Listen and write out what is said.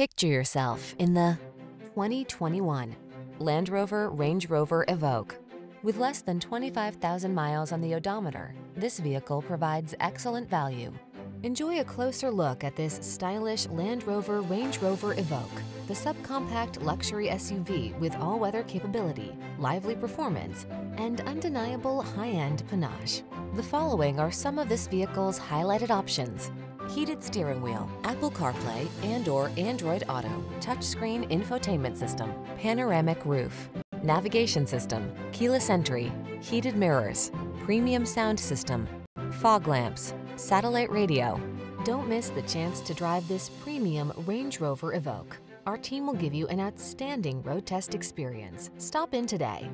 Picture yourself in the 2021 Land Rover Range Rover Evoque. With less than 25,000 miles on the odometer, this vehicle provides excellent value. Enjoy a closer look at this stylish Land Rover Range Rover Evoque, the subcompact luxury SUV with all-weather capability, lively performance, and undeniable high-end panache. The following are some of this vehicle's highlighted options: heated steering wheel, Apple CarPlay and/or Android Auto, touchscreen infotainment system, panoramic roof, navigation system, keyless entry, heated mirrors, premium sound system, fog lamps, satellite radio. Don't miss the chance to drive this premium Range Rover Evoque. Our team will give you an outstanding road test experience. Stop in today.